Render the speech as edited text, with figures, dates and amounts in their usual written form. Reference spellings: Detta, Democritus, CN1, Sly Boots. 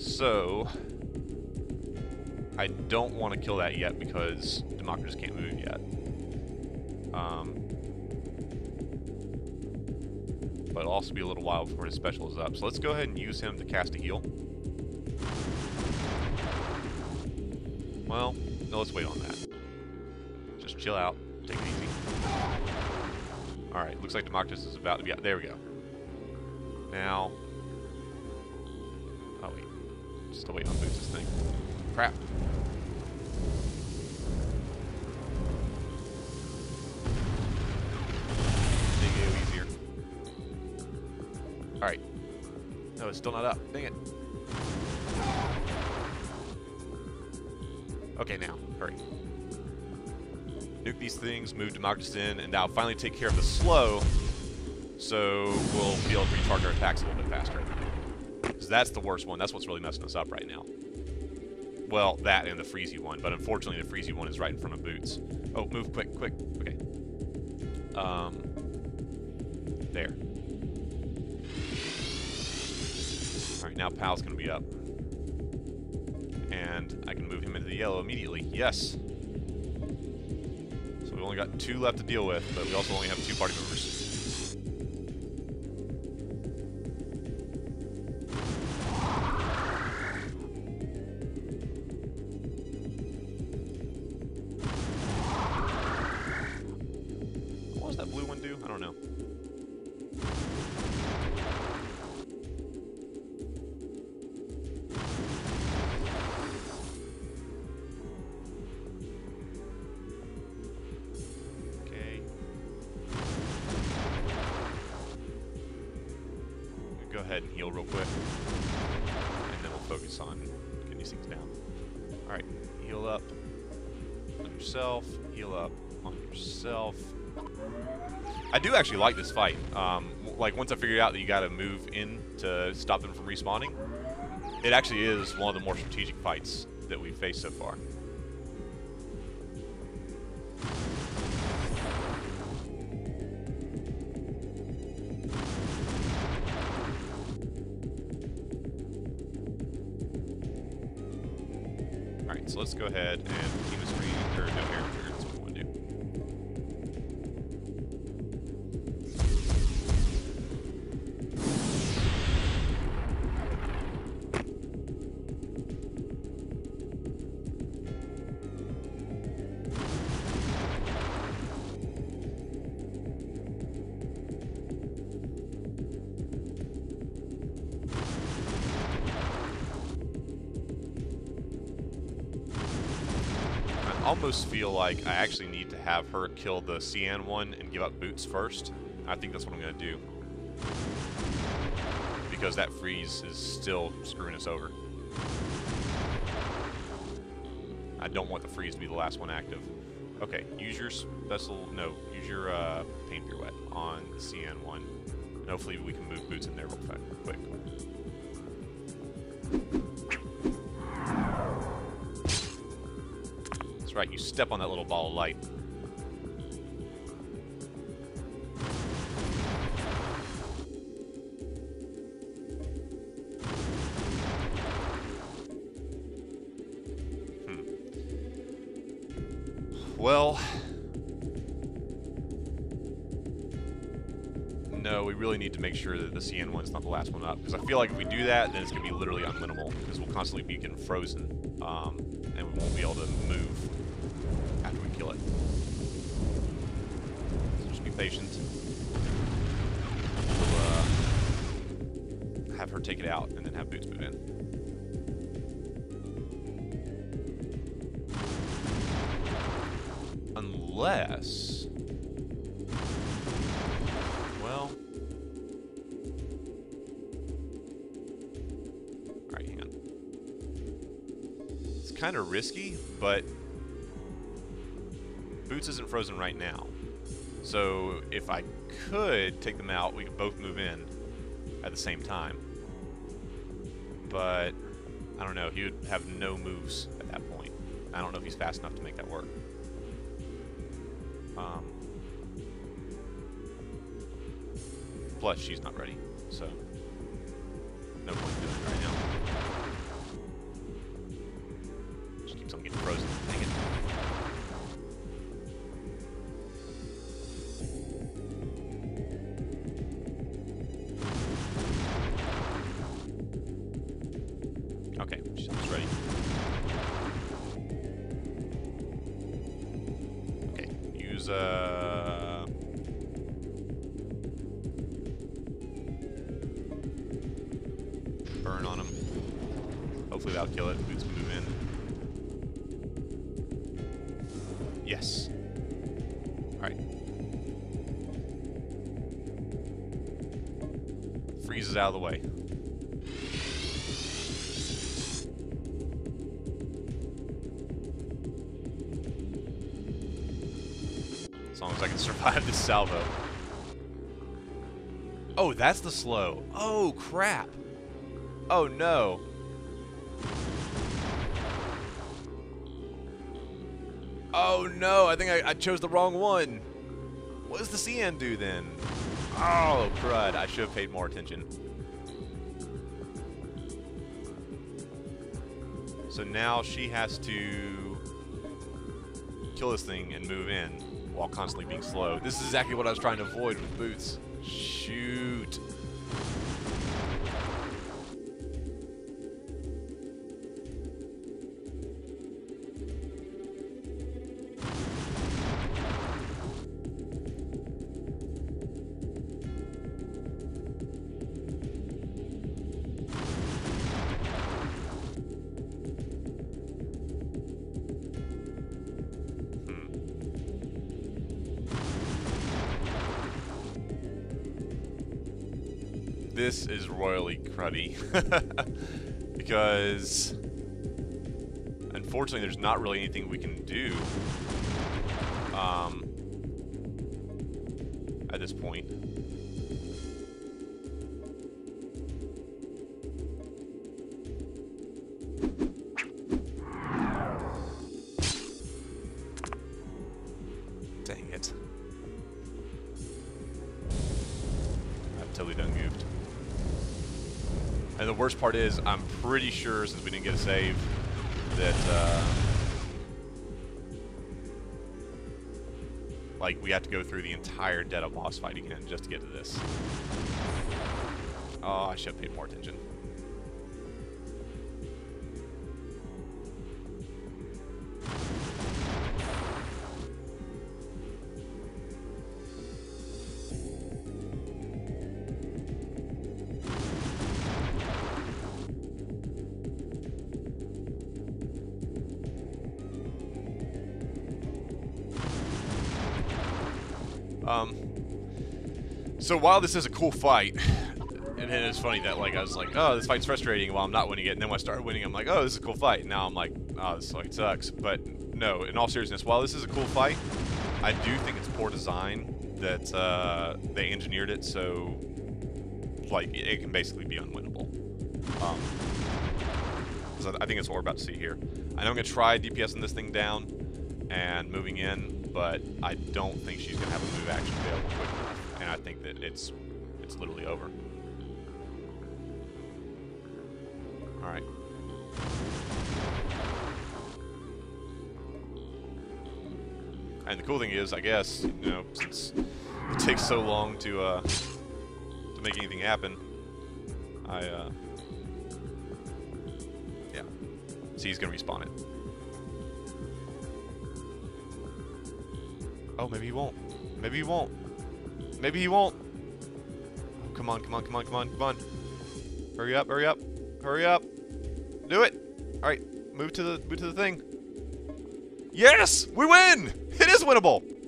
So I don't want to kill that yet because Democritus can't move yet. But it'll also be a little while before his special is up. So let's go ahead and use him to cast a heal. Well, no, let's wait on that. Just chill out. Take it easy. Alright, looks like Democritus is about to be out. There we go. Now... oh, wait. Still waiting on to move this thing. Crap. Alright. No, it's still not up. Dang it. Okay, now. Hurry. Nuke these things, move Democritus in, and that'll finally take care of the slow, so we'll be able to recharge our attacks a little bit faster. Because that's the worst one. That's what's really messing us up right now. Well, that and the Freezy one, but unfortunately the Freezy one is right in front of Boots. Oh, move quick, quick. Okay. There. Alright, now Pal's going to be up. And I can move him into the yellow immediately. Yes! So we've only got 2 left to deal with, but we also only have 2 party members. What does that blue one do? I don't know. Go ahead and heal real quick, and then we'll focus on getting these things down. Alright, heal up on yourself, heal up on yourself. I do actually like this fight. Like, once I figured out that you gotta move in to stop them from respawning, it actually is one of the more strategic fights that we've faced so far. Alright, so let's go ahead and team a screen or no air trigger, that's what we want to do. Almost feel like I actually need to have her kill the CN1 and give up Boots first. I think that's what I'm going to do. Because that freeze is still screwing us over. I don't want the freeze to be the last one active. Okay, use your special... no, use your paint pirouette on the CN1. And hopefully we can move Boots in there real quick. That's right, you step on that little ball of light. Well... no, we really need to make sure that the CN1's not the last one up, because I feel like if we do that, then it's going to be literally unwinnable, because we'll constantly be getting frozen, and we won't be able to move. It. So just be patient. We'll have her take it out and then have Boots move in. Unless... well... alright, hang on. It's kind of risky, but... Boots isn't frozen right now, so if I could take them out, we could both move in at the same time. But I don't know, he would have no moves at that point. I don't know if he's fast enough to make that work. Plus, she's not ready, so no point doing it right now. Okay, she's ready. Okay, use burn on him. Hopefully that'll kill it. Boots move in. Yes. Alright. Freezes out of the way. As long as I can survive this salvo. Oh, that's the slow. Oh, crap. Oh, no. Oh, no. I think I chose the wrong one. What does the CN do then? Oh, crud. I should have paid more attention. So now she has to kill this thing and move in while constantly being slow. This is exactly what I was trying to avoid with boots. Shoot. This is royally cruddy because unfortunately there's not really anything we can do at this point. Dang it. I've totally done goofed. And the worst part is, I'm pretty sure, since we didn't get a save, that, like, we have to go through the entire Detta boss fight again just to get to this. Oh, I should have paid more attention. So while this is a cool fight, and it's funny that like I was like, oh, this fight's frustrating while I'm not winning it, and then when I started winning, I'm like, oh, this is a cool fight. And now I'm like, oh, this fight sucks. But no, in all seriousness, while this is a cool fight, I do think it's poor design that they engineered it so like it can basically be unwinnable. So I think that's what we're about to see here. I know I'm gonna try DPSing this thing down and moving in, but I don't think she's gonna have a move action available quickly. And I think that it's literally over. Alright. And the cool thing is, I guess, you know, since it takes so long to make anything happen, I yeah. See, he's gonna respawn it. Oh, maybe he won't. Maybe he won't. Maybe he won't. Oh, come on, come on, come on, come on, come on. Hurry up, hurry up, hurry up. Do it. All right, move to the thing. Yes, we win. It is winnable.